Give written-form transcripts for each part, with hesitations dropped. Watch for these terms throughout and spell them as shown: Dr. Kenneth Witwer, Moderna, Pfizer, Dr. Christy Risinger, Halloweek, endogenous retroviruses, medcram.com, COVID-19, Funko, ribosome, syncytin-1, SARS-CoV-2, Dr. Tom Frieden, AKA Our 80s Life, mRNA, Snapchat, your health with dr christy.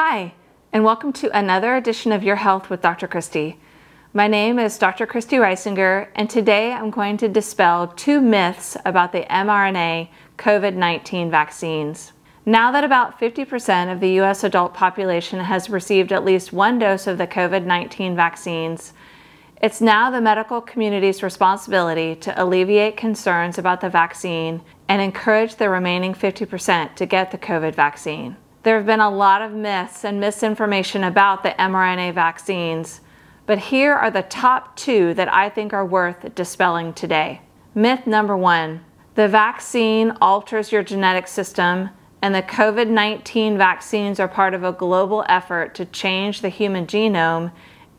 Hi, and welcome to another edition of Your Health with Dr. Christy. My name is Dr. Christy Risinger, and today I'm going to dispel two myths about the mRNA COVID-19 vaccines. Now that about 50% of the US adult population has received at least one dose of the COVID-19 vaccines, it's now the medical community's responsibility to alleviate concerns about the vaccine and encourage the remaining 50% to get the COVID vaccine. There have been a lot of myths and misinformation about the mRNA vaccines, but here are the top two that I think are worth dispelling today. Myth number one, the vaccine alters your genetic system, and the COVID-19 vaccines are part of a global effort to change the human genome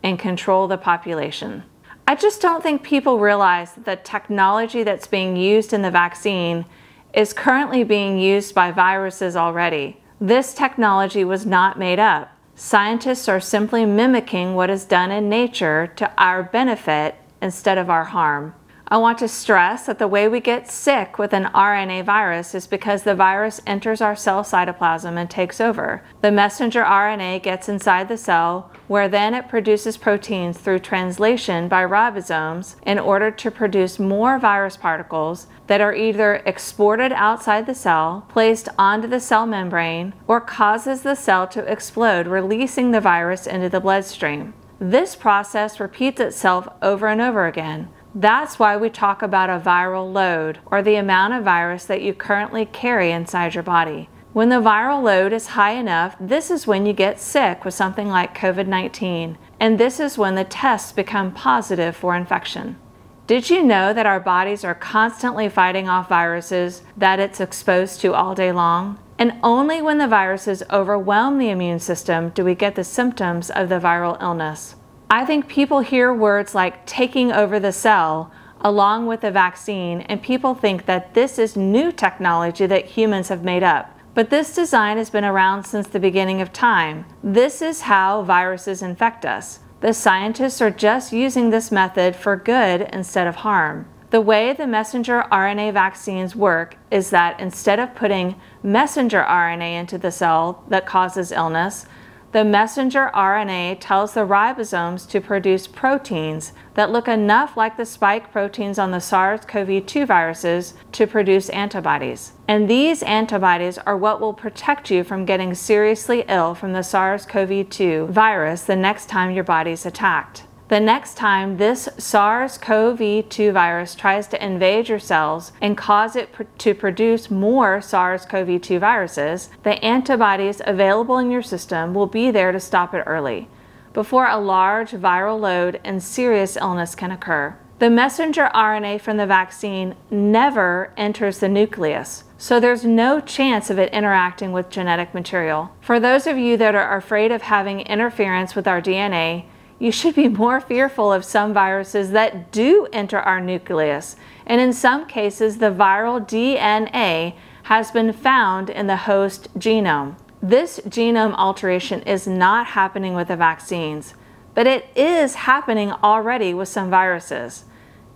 and control the population. I just don't think people realize that the technology that's being used in the vaccine is currently being used by viruses already. This technology was not made up. Scientists are simply mimicking what is done in nature to our benefit instead of our harm. I want to stress that the way we get sick with an RNA virus is because the virus enters our cell cytoplasm and takes over. The messenger RNA gets inside the cell, where then it produces proteins through translation by ribosomes in order to produce more virus particles that are either exported outside the cell, placed onto the cell membrane, or causes the cell to explode, releasing the virus into the bloodstream. This process repeats itself over and over again. That's why we talk about a viral load, or the amount of virus that you currently carry inside your body. When the viral load is high enough, this is when you get sick with something like COVID-19, and this is when the tests become positive for infection. Did you know that our bodies are constantly fighting off viruses that it's exposed to all day long? And only when the viruses overwhelm the immune system do we get the symptoms of the viral illness. I think people hear words like taking over the cell along with the vaccine, and people think that this is new technology that humans have made up. But this design has been around since the beginning of time. This is how viruses infect us. The scientists are just using this method for good instead of harm. The way the messenger RNA vaccines work is that instead of putting messenger RNA into the cell that causes illness, the messenger RNA tells the ribosomes to produce proteins that look enough like the spike proteins on the SARS-CoV-2 viruses to produce antibodies. And these antibodies are what will protect you from getting seriously ill from the SARS-CoV-2 virus the next time your body's attacked. The next time this SARS-CoV-2 virus tries to invade your cells and cause it to produce more SARS-CoV-2 viruses, the antibodies available in your system will be there to stop it early, before a large viral load and serious illness can occur. The messenger RNA from the vaccine never enters the nucleus, so there's no chance of it interacting with genetic material. For those of you that are afraid of having interference with our DNA, you should be more fearful of some viruses that do enter our nucleus, and in some cases the viral DNA has been found in the host genome. This genome alteration is not happening with the vaccines, but it is happening already with some viruses.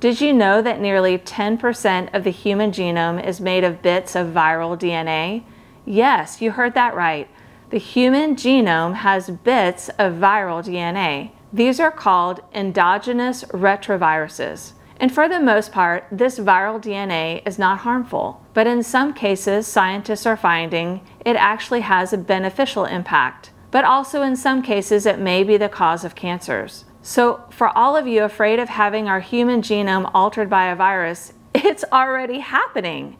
Did you know that nearly 10% of the human genome is made of bits of viral DNA? Yes, you heard that right. The human genome has bits of viral DNA. These are called endogenous retroviruses. And for the most part, this viral DNA is not harmful. But in some cases, scientists are finding it actually has a beneficial impact. But also in some cases, it may be the cause of cancers. So for all of you afraid of having our human genome altered by a virus, it's already happening.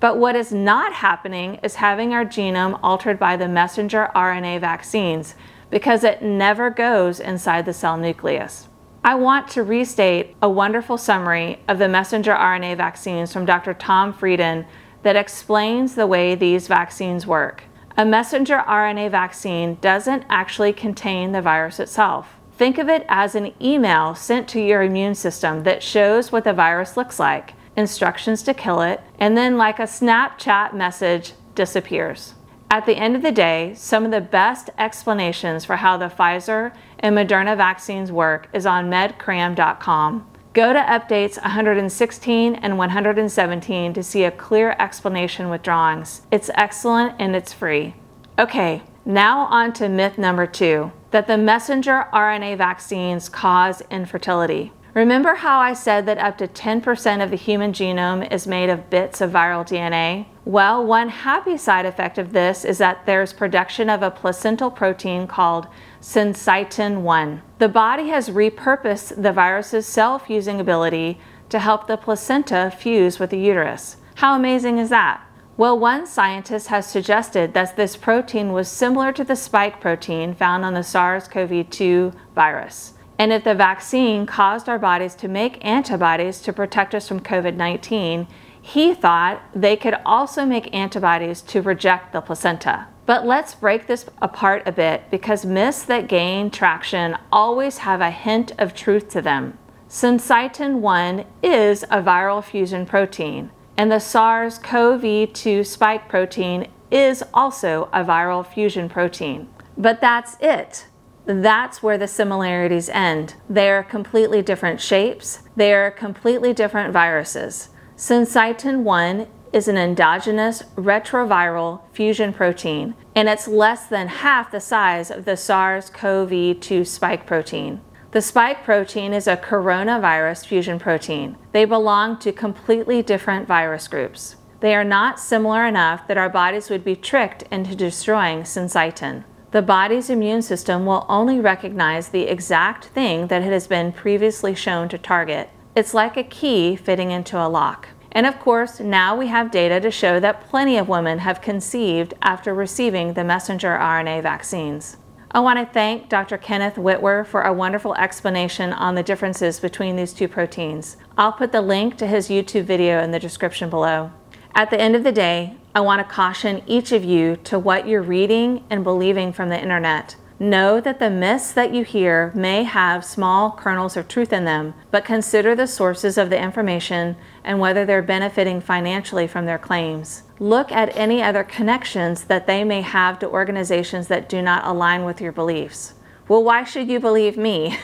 But what is not happening is having our genome altered by the messenger RNA vaccines, because it never goes inside the cell nucleus. I want to restate a wonderful summary of the messenger RNA vaccines from Dr. Tom Frieden that explains the way these vaccines work. A messenger RNA vaccine doesn't actually contain the virus itself. Think of it as an email sent to your immune system that shows what the virus looks like, instructions to kill it, and then, like a Snapchat message, disappears. At the end of the day, some of the best explanations for how the Pfizer and Moderna vaccines work is on medcram.com. Go to updates 116 and 117 to see a clear explanation with drawings. It's excellent and it's free. Okay, Now on to myth number 2, that the messenger RNA vaccines cause infertility. Remember how I said that up to 10% of the human genome is made of bits of viral DNA? Well, one happy side effect of this is that there's production of a placental protein called syncytin-1. The body has repurposed the virus's cell-fusing ability to help the placenta fuse with the uterus. How amazing is that? Well, one scientist has suggested that this protein was similar to the spike protein found on the SARS-CoV-2 virus. And if the vaccine caused our bodies to make antibodies to protect us from COVID-19, he thought they could also make antibodies to reject the placenta. But let's break this apart a bit, because myths that gain traction always have a hint of truth to them. Syncytin-1 is a viral fusion protein, and the SARS-CoV-2 spike protein is also a viral fusion protein. But that's it. That's where the similarities end. They are completely different shapes. They are completely different viruses. Syncytin-1 is an endogenous retroviral fusion protein, and it's less than half the size of the SARS-CoV-2 spike protein. The spike protein is a coronavirus fusion protein. They belong to completely different virus groups. They are not similar enough that our bodies would be tricked into destroying syncytin. The body's immune system will only recognize the exact thing that it has been previously shown to target. It's like a key fitting into a lock. And of course, now we have data to show that plenty of women have conceived after receiving the messenger RNA vaccines. I want to thank Dr. Kenneth Witwer for a wonderful explanation on the differences between these two proteins. I'll put the link to his YouTube video in the description below. At the end of the day, I want to caution each of you to what you're reading and believing from the internet. Know that the myths that you hear may have small kernels of truth in them, but consider the sources of the information and whether they're benefiting financially from their claims. Look at any other connections that they may have to organizations that do not align with your beliefs. Well, why should you believe me?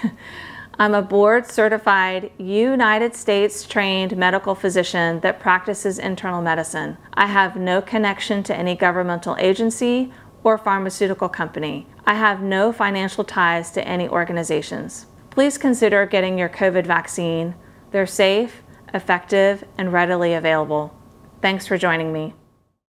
I'm a board-certified, United States-trained medical physician that practices internal medicine. I have no connection to any governmental agency or pharmaceutical company. I have no financial ties to any organizations. Please consider getting your COVID vaccine. They're safe, effective, and readily available. Thanks for joining me.